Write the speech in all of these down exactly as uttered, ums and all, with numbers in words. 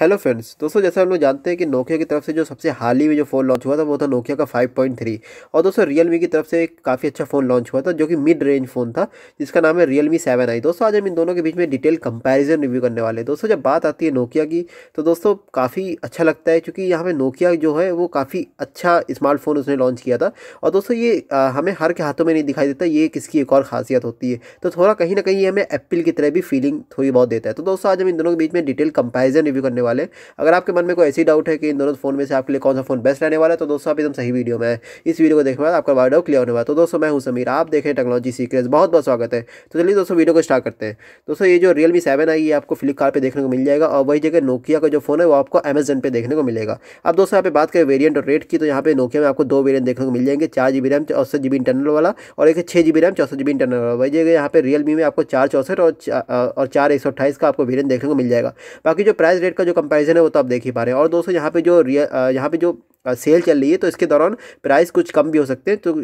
Hello friends, दोस्तों जैसा हम लोग जानते हैं कि नोकिया की तरफ से जो सबसे हाल ही में जो फ़ोन लॉन्च हुआ था वो था नोकिया का फाइव पॉइंट थ्री। और दोस्तों रियलमी की तरफ से एक काफ़ी अच्छा फ़ोन लॉन्च हुआ था जो कि मिड रेंज फ़ोन था जिसका नाम है रियलमी सेवन आई। दोस्तों आज हम इन दोनों के बीच में डिटेल कंपैरिजन रिव्यू करने वाले हैं। दोस्तों जब बात आती है नोकिया की तो दोस्तों काफ़ी अच्छा लगता है क्योंकि यहाँ पर नोकिया जो है वो काफ़ी अच्छा स्मार्टफोन उसने लॉन्च किया था। और दोस्तों ये आ, हमें हर के हाथों में नहीं दिखाई देता, ये किसकी एक और खासियत होती है। तो थोड़ा कहीं ना कहीं ये हमें एप्पल की तरह भी फीलिंग थोड़ी बहुत देता है। तो दोस्तों आज हम इन दोनों के बीच में डिटेल कंपैरिजन रिव्यू करने वाले। अगर आपके मन में कोई ऐसी डाउट है कि इन दोनों फोन में से आपके लिए कौन सा फोन बेस्ट रहने वाला है तो दोस्तों आप एकदम सही वीडियो में है। इस वीडियो को देखने बाद आपका डाउट क्लियर होने वाला है। तो दोस्तों मैं हूं समीर, आप देख रहे हैं टेक्नोलॉजी सीक्रेट्स। बहुत बहुत स्वागत है। तो चलिए दोस्तों वीडियो को स्टार्ट करते हैं। दोस्तों ये जो रियलमी सेवन आई ये आपको फ्लिपकार्ट पे देखने को मिल जाएगा और वही जगह नोकिया का जो फोन है वो आपको अमेजन पे देखने को मिलेगा। अब दोस्तों यहाँ पे बात करें वेरियंट और रेट की तो यहाँ पे नोकिया में आपको दो वेरियंट देखने को मिल जाएंगे, चार जीबी रैम चौसठ जीबी इंटरनल वाला और एक छः जीबी रैम चौसठ जीबी इंटरनल वाला। वही जगह यहाँ पे रियलमी में आपको चार चौसठ और चार एक सौ अट्ठाईस का आपको वेरियंट देखने को मिल जाएगा। बाकी जो प्राइस रेट का जो कंपैरिजन है वो तो आप देख ही पा रहे हैं। और दोस्तों यहाँ पे जो यहाँ पे जो सेल चल रही है तो इसके दौरान प्राइस कुछ कम भी हो सकते हैं। तो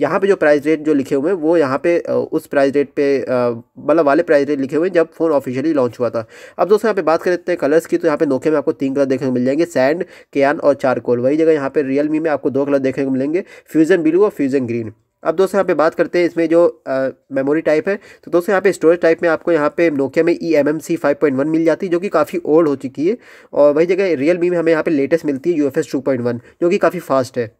यहाँ पे जो प्राइस रेट जो लिखे हुए हैं वो यहाँ पे उस प्राइस रेट पे मतलब वाले प्राइस रेट लिखे हुए हैं जब फोन ऑफिशियली लॉन्च हुआ था। अब दोस्तों यहाँ पे बात करते हैं कलर्स की तो यहाँ पे नोकिया में आपको तीन कलर देखने को मिल जाएंगे, सैंड, क्यान और चारकोल। वही जगह यहाँ पे रियलमी में आपको दो कलर देखने को मिलेंगे, फ्यूजन ब्लू और फ्यूजन ग्रीन। अब दोस्तों यहाँ पे बात करते हैं इसमें जो मेमोरी टाइप है तो दोस्तों यहाँ पे स्टोरेज टाइप में आपको यहाँ पे नोकिया में E M M C five point one मिल जाती है जो कि काफ़ी ओल्ड हो चुकी है। और वही जगह रियलमी में हमें यहाँ पे लेटेस्ट मिलती है U F S two point one जो कि काफ़ी फास्ट है।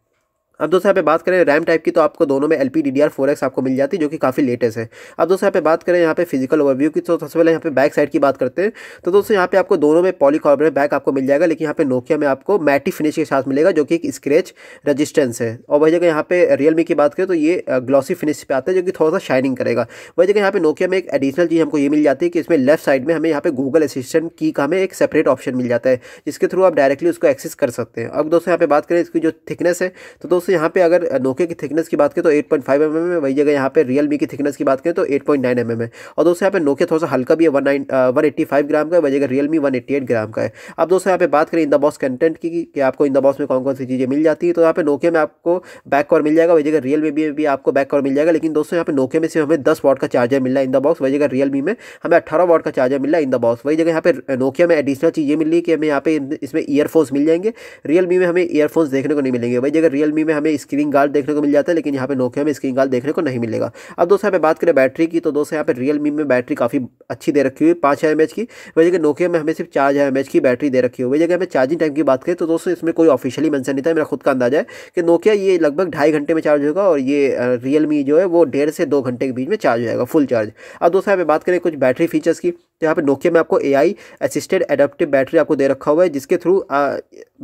अब दोस्तों यहाँ पे बात करें रैम टाइप की तो आपको दोनों में L P D D R four X आपको मिल जाती है जो कि काफ़ी लेटेस्ट है। अब दोस्तों यहाँ पे बात करें यहाँ पे फिजिकल ओवरव्यू की तो सबसे पहले यहाँ पे बैक साइड की बात करते हैं तो दोस्तों यहाँ पे आपको दोनों में पॉलीकार्बोनेट बैक आपको मिल जाएगा, लेकिन यहाँ पे नोकिया में आपको मैटी फिनिश के साथ मिलेगा जो कि एक स्क्रैच रजिस्टेंस है। और वही जगह यहाँ पे रियलमी की बात करें तो ये ग्लॉसी फिनिश पे आता है जो कि थोड़ा सा शाइनिंग करेगा। वही जगह यहाँ पे नोकिया में एक एडिशनल चीज़ हमको ये मिल जाती है कि इसमें लेफ्ट साइड में हमें यहाँ पे गूगल असिस्टेंट की का हमें एक सेपरेट ऑप्शन मिल जाता है जिसके थ्रू आप डायरेक्टली उसको एक्सेस कर सकते हैं। अब दोस्तों यहाँ पे बात करें इसकी जो थिकनेस है तो दोस्तों यहाँ पे अगर नोकिया की थिकनेस की बात करें तो eight point five M M है। वही जगह यहाँ पे रियलमी की थिकनेस की बात करें तो eight point nine M M है। और दोस्तों यहाँ पे नोकिया थोड़ा सा हल्का भी है, वन एट्टी फाइव ग्राम का है। वही जगह Realme one eighty eight gram का है। अब दोस्तों यहाँ पे बात करें इन द बॉक्स कंटेंट की कि आपको इन द बॉक्स में कौन कौन सी चीज़ें मिल जाती है तो यहाँ पे नोकिया में आपको बैक कवर मिल जाएगा। वही जगह रियलमी में भी आपको बैक कवर मिल जाएगा, लेकिन दोस्तों यहाँ पे नोकिया में सिर्फ हमें दस वॉट का चार्जर मिला इन द बॉक्स। वही जगह रियलमी में हमें अट्ठारह वॉट का चार्जर मिला इन द बॉक्स। वही जगह यहाँ पे नोकिया में एडिशनल चीज़ ये मिल रही है कि हमें यहाँ पे इसमें ईयरफोन्स मिल जाएंगे, रियलमी में हमें ईयरफोन्स देखने को नहीं मिलेंगे। वही जगह रियलमी में हमें स्क्रीन गार्ड देखने को मिल जाता है, लेकिन यहाँ पे नोकिया में स्क्रीन गार्ड देखने को नहीं मिलेगा। अब दोस्तों यहाँ पे बात करें बैटरी की तो दोस्तों यहाँ पे रियलमी में बैटरी काफ़ी अच्छी दे रखी हुई है, पाँच हज़ार एम एच की। वही जगह नोकिया में हमें सिर्फ चार हज़ार एम एच की बैटरी दे रखी हुई है। वही जगह हमें चार्जिंग टाइम की बात करें तो दोस्तों इसमें कोई ऑफिशियली मेंशन नहीं था, मेरा खुद का अंदाजा है कि नोकिया ये लगभग ढाई घंटे में चार्ज होगा और ये रियलमी जो है वो डेढ़ से दो घंटे के बीच में चार्ज हो जाएगा फुल चार्ज। अब दोस्तों यहाँ पे बात करें कुछ बैटरी फीचर्स की तो यहाँ पे नोकिया में आपको एआई असिस्टेड एडाप्टिव बैटरी आपको दे रखा हुआ है जिसके थ्रू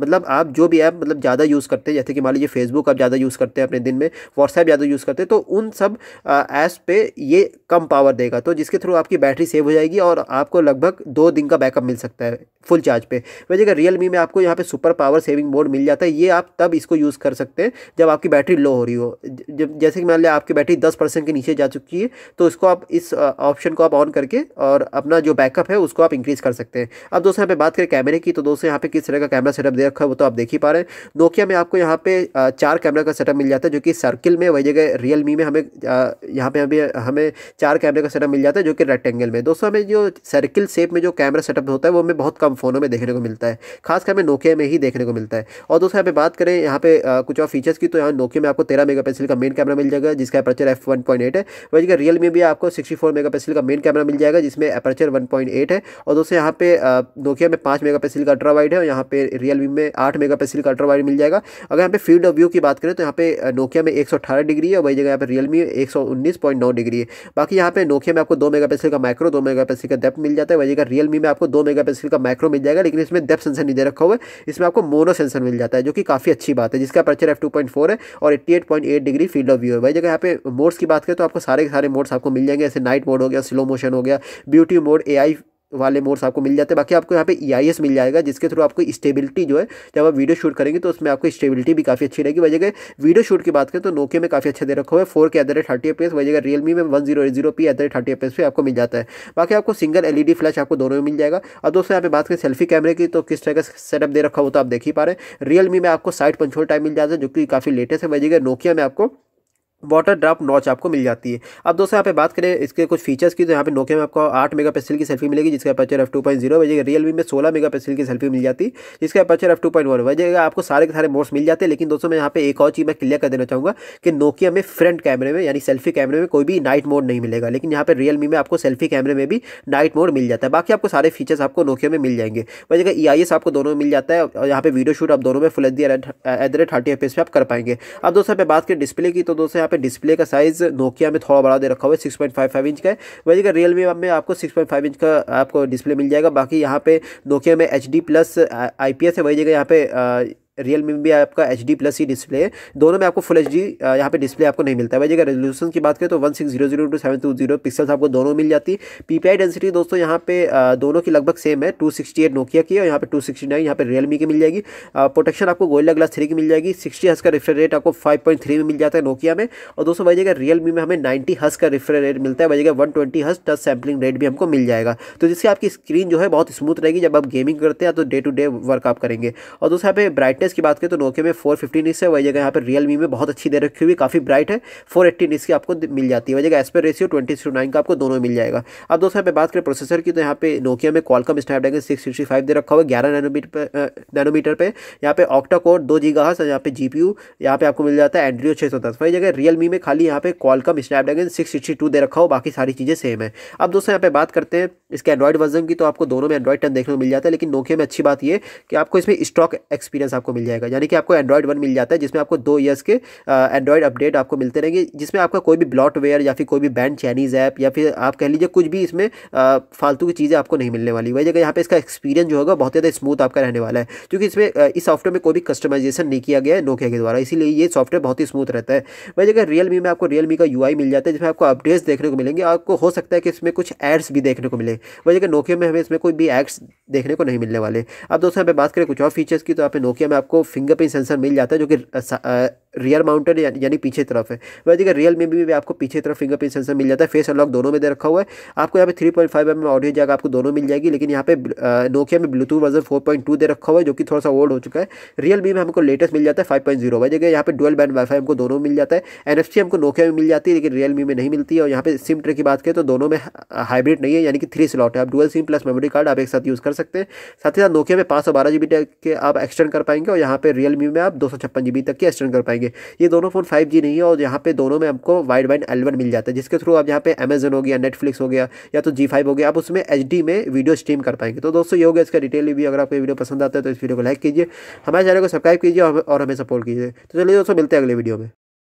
मतलब आप जो भी ऐप मतलब ज़्यादा यूज़ करते हैं, जैसे कि मान लीजिए फेसबुक आप ज़्यादा यूज़ करते हैं अपने दिन में, व्हाट्सएप ज़्यादा यूज़ करते हैं, तो उन सब ऐप्स पे ये कम पावर देगा तो जिसके थ्रू आपकी बैटरी सेव हो जाएगी और आपको लगभग दो दिन का बैकअप मिल सकता है फुल चार्ज पे। वैसे अगर रियलमी में आपको यहाँ पे सुपर पावर सेविंग मोड मिल जाता है, ये आप तब इसको यूज़ कर सकते हैं जब आपकी बैटरी लो हो रही हो। जब जैसे कि मान लिया आपकी बैटरी दस परसेंट के नीचे जा चुकी है तो इसको आप इस ऑप्शन को आप ऑन करके और अपना जो बैकअप है उसको आप इंक्रीज़ कर सकते हैं। अब दोस्तों यहाँ पे बात करें कैमरे की तो दोस्तों यहाँ पे किस तरह का कैमरा सेटअप दे रखा है वो तो आप देख ही पा रहे हैं। नोकिया में आपको यहाँ पे चार कैमरा का सेटअप मिल जाता है जो कि सर्किल में। वही जगह रियलमी में हमें यहाँ पे हमें हमें चार कैमरे का सेटअप मिल जाता है जो कि रेक्टेंगल में। दोस्तों हमें जो सर्किल शेप में जो कैमरा सेटअप होता है वो हमें बहुत कम फ़ोनों में देखने को मिलता है, खासकर हमें नोकिया में ही देखने को मिलता है। और दोस्तों यहाँ पे बात करें यहाँ पे कुछ और फीचर्स की तो यहाँ नोकिया में आपको तेरह मेगा पिक्सल का मेन कैमरा मिल जाएगा जिसका aperture F one point eight है। वही जगह रियलमी भी आपको सिक्सटी फोर मेगा पिक्सल का मेन कैमरा मिल जाएगा जिसमें अपर्चर वन पॉइंट एट है। और दोस्तों यहाँ पे नोकिया में पाँच मेगा पिक्सल का अल्ट्रा वाइड है और यहाँ पे रियलमी में आठ मेगा पिक्सल का अल्ट्रा वाइड मिल जाएगा। अगर यहाँ पे फील्ड ऑफ व्यू की बात करें तो यहाँ पे नोकिया में एक सौ अठारह डिग्री है, वही जगह यहाँ पे रियलमी में एक सौ उन्नीस पॉइंट नौ डिग्री है। बाकी यहाँ पे नोकिया में आपको दो मेगा पिक्सल का माइक्रो, दो मेगा पिक्सल का डेप्थ मिल जाता है। वही जगह रियलमी में आपको दो मेगा पिक्सल का माइक्रो मिल जाएगा, लेकिन इसमें डेप्थ सेंसर नहीं दे रखा हुआ है, इसमें आपको मोनो सेंसर मिल जाता है जो कि काफ़ी अच्छी बात है जिसका aperture F two point four है और eighty eight point eight degree field of view है। वही जगह यहाँ पे मोड्स की बात करें तो आपको सारे के सारे मोड्स आपको मिल जाएंगे, जैसे नाइट मोड हो गया, स्लो मोशन हो गया, ब्यूटी मोड, ए आई वाले मोड्स आपको मिल जाते हैं। बाकी आपको यहाँ पे ई आई एस मिल जाएगा जिसके थ्रू आपको स्टेबिलिटी जो है जब आप वीडियो शूट करेंगे तो उसमें आपको स्टेबिलिटी भी काफ़ी अच्छी रहेगी। वजह वीडियो शूट की बात करें तो नोकिया में काफ़ी अच्छा दे रखा हुआ है, फोर के at the rate thirty F S. वजह रियलमी में one zero eight zero P at the rate thirty F S पे आपको मिल जाता है। बाकी आपको सिंगल एलईडी फ्लैश आपको दोनों में मिल जाएगा। और दोस्तों यहाँ पे बात करें सेल्फी कैमरे की तो किस तरह का सेटअप दे रखा हो तो आप देख ही पा रहे हैं। रियलमी में आपको साइड पंचोल टाइम मिल जाता है जो कि काफ़ी लेटेस्ट है। वजह नोकिया में आपको वाटर ड्रॉप नॉच आपको मिल जाती है। अब दोस्तों यहाँ पे बात करें इसके कुछ फीचर्स की, तो यहाँ पे नोकिया में आपको आठ मेगापिक्सल की सेल्फी मिलेगी जिसका aperture F two point zero बजेगा। रियलमी में सोलह मेगापिक्सल की सेल्फी मिल जाती है जिसका aperture F two point one बजेगा। आपको सारे के सारे मोड्स मिल जाते हैं। लेकिन दोस्तों मैं यहाँ पे एक और चीज़ मैं क्लियर कर देना चाहूँगा कि नोकिया में फ्रंट कैमरे में यानी सेल्फी कैमरे में कोई भी नाइट मोड नहीं मिलेगा, लेकिन यहाँ पर रियलमी में आपको सेल्फी कैमरे में भी नाइट मोड मिल जाता है। बाकी आपको सारे फीचर्स आपको नोकिया में मिल जाएंगे। बजेगा ई आई एस आपको दोनों में मिल जाता है और यहाँ पर वीडियो शूट आप दोनों में full H D at the rate thirty F P S पे आप कर पाएंगे। अब दोस्तों यहाँ पे बात करें डिस्प्ले की, तो दोस्तों पे डिस्प्ले का साइज नोकिया में थोड़ा बड़ा दे रखा हुआ है, six point five five inch का है। वही का रियलमी में आपको सिक्स पॉइंट फाइव इंच का आपको डिस्प्ले मिल जाएगा। बाकी यहाँ पे नोकिया में एच डी प्लस आईपीएस है, वही जगह यहाँ पे आ, रियलमी में भी आपका एच डी प्लस ही डिस्प्ले है। दोनों में आपको फुल एच डी यहाँ पे डिस्प्ले आपको नहीं मिलता है। वही जगह रेजोल्यूशन की बात करें तो one six zero zero two seven two zero pixels आपको दोनों मिल जाती है। पीपीआई डेंसिटी दोस्तों यहाँ पे दोनों की लगभग सेम है, टू सिक्स्टी एट नोकिया की और यहाँ पे टू सिक्स्टी नाइन यहाँ पे रियलमी की मिल जाएगी। प्रोटेक्शन आपको गोरिल्ला ग्लास थ्री की मिल जाएगी। सिक्सटी हज़ का रिफ्रेश रेट आपको फाइव पॉइंट थ्री में मिल जाता है नोकिया में, और दोस्तों वही जगह रियलमी में हमें नाइन्टी हज़ का रिफ्रेश रेट मिलता है। वही जगह वन ट्वेंटी हज़ टच सैम्पलिंग रेट भी हमको मिल जाएगा, तो जिससे आपकी स्क्रीन जो है बहुत स्मूथ रहेगी जब आप गेमिंग करते हैं तो डे टू डे वर्क आप करेंगे। और दोस्तों यहाँ पे ब्राइटनेस की बात करें तो नोकिया में फोर फिफ्टी निट्स है, वही जगह यहाँ पर रियलमी में बहुत अच्छी दे रखी हुई, काफी ब्राइट है, फोर एटी निट्स की आपको मिल जाती है। वही जगह aspect ratio twenty two nine का आपको दोनों मिल जाएगा। अब दोस्तों यहाँ पे बात करें प्रोसेसर की, तो यहाँ पे नोकिया में Qualcomm Snapdragon six sixty five दे रखा हुआ है ग्यारह नैनोमीटर नैनोमीटर पे। यहाँ पे ऑक्टा कोर दो गीगाहर्ट्ज़ और यहाँ पे जीपीयू यहाँ पे आपको मिल जाता है एड्रेनो सिक्स हंड्रेड टेन। वही जगह रियलमी में खाली यहाँ पे Qualcomm Snapdragon six sixty two दे रखा हो, बाकी सारी चीज़ें सेम है। अब दोस्तों यहाँ पे बात करते हैं इसके एंड्रॉइड वर्जन की, तो आपको दोनों में एंड्रॉइड टेन देखने को मिल जाता है। लेकिन नोकिया में अच्छी बात यह कि आपको इसमें स्टॉक एक्सपीरियंस आपको मिल जाएगा, यानी कि आपको एंड्रॉइड वन मिल जाता है जिसमें आपको दो ईयर्स के एंड्रॉइड अपडेट आपको मिलते रहेंगे, जिसमें आपका कोई भी ब्लॉटवेयर या फिर कोई भी बैन चाइनीज़ ऐप या फिर आप कह लीजिए कुछ भी इसमें फालतू की चीज़ें आपको नहीं मिलने वाली। वही जगह यहाँ पे इसका एक्सपीरियंस जो होगा बहुत ज़्यादा स्मूथ आपका रहने वाला है, क्योंकि इसमें इस सॉफ्टवेयर में कोई भी कस्टमाइजेशन नहीं किया गया है नोकिया के द्वारा, इसीलिए ये सॉफ्टवेयर बहुत ही स्मूथ रहता है। वही जगह रियलमी में आपको रियलमी का यू आई मिल जाता है जिसमें आपको अपडेट्स देखने को मिलेंगे, आपको हो सकता है कि इसमें कुछ एड्स भी देखने को मिले। वही जगह नोकिया में हमें इसमें कोई भी एड्स देखने को नहीं मिलने वाले। अब दोस्तों यहाँ पे बात करें कुछ और फीचर्स की, तो यहाँ पे नोकिया में आपको फिंगरप्रिंट सेंसर मिल जाता है जो कि रियर माउंटेड यानी पीछे तरफ है। वही जगह रियल में भी, भी आपको पीछे तरफ फिंगरप्रिंट सेंसर मिल जाता है। फेस अनलॉक दोनों में दे रखा हुआ है। आपको यहाँ पे three point five M audio jack आपको दोनों मिल जाएगी, लेकिन यहाँ पे नोकिया में Bluetooth version four point two दे रखा हुआ है जो कि थोड़ा सा ओल्ड हो चुका है। रियल मी में हमको लेटेस्ट मिल जाता है फाइव पॉइंट जीरो। वही जगह यहाँ पे डुअल बैंड वाईफाई हमको दोनों मिल जाता है। एनएफसी हमको नोकिया में मिल जाती है लेकिन रियल मी में नहीं मिलती है। और यहाँ पे सिम ट्रे की बात करें तो दोनों में हाइब्रिड नहीं है, यानी कि थ्री स्लॉट है, आप dual SIM plus memory card आप एक साथ यूज़ कर सकते हैं। साथ ही साथ नोकिया में पाँच सौ बारह जी बी के आप एक्सटेंड कर पाएंगे और यहाँ पे रियलमी में आप दो सौ छप्पन जी बी तक की एक्सटेंड कर पाएंगे। ये दोनों फोन फाइव जी नहीं है और यहाँ पे दोनों में आपको वाइडवाइन एल वन मिल जाता है, जिसके थ्रू आप यहाँ पे अमेजन हो गया, नेटफ्लिक्स हो गया या तो जी फाइव हो गया, आप उसमें एचडी में वीडियो स्ट्रीम कर पाएंगे। तो दोस्तों ये हो गया इसका डिटेल रिव्यू। अगर आपको वीडियो पसंद आता है तो इस वीडियो को लाइक कीजिए, हमारे चैनल को सब्सक्राइब कीजिए और हमें सपोर्ट कीजिए। तो चलिए दोस्तों मिलते हैं अगले वीडियो में।